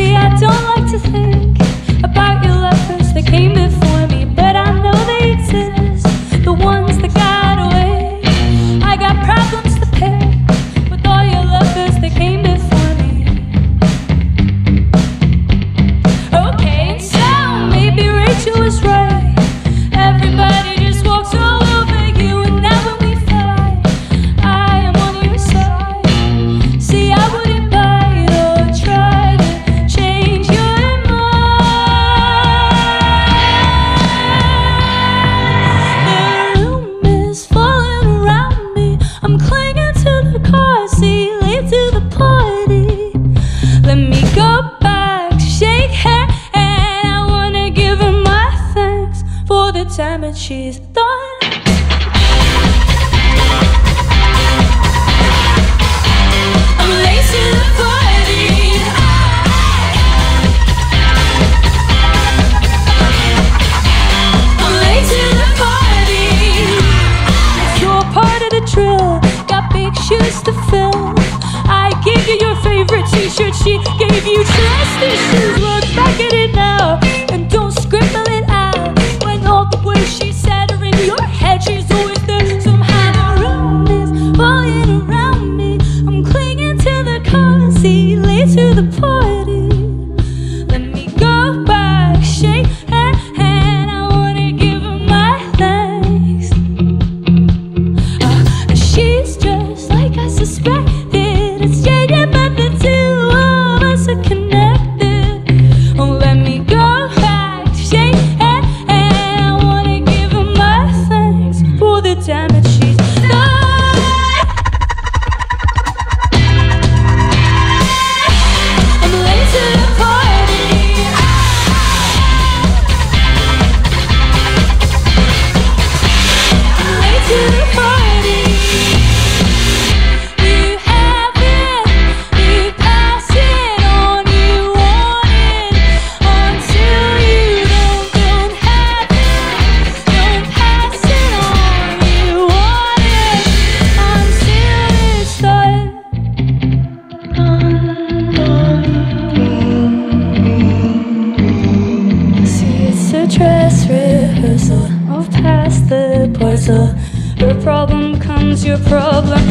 See, I don't like to think about your lovers that came before me, but I know they exist, the ones that got away. I got problems to pick with all your lovers that came before me. Okay, and so maybe Rachel was right. Everybody just walks all over you, and now when we fight, I am on your side. See, I wouldn't time and she's done. I'm late to the party. I'm late to the party. You're part of the drill, got big shoes to fill. I gave you your favorite t-shirt, she gave you trust issues. Look back at it now and don't scribble it out. She said her in your head, she's always there. Somehow the room is falling around me. I'm clinging to the car seat, late to the party. Let me go back, shake her hand. I wanna give her my thanks. She's just like I suspected. It's jaded, but the two of us are connected. Oh, let me go back, shake her. Damage she's done. I'm late to the party. I'm late to the party. You have it, you pass it on, you want it until you don't have it. Don't pass it on. Dress rehearsal of past the parcel. Her problem becomes your problem.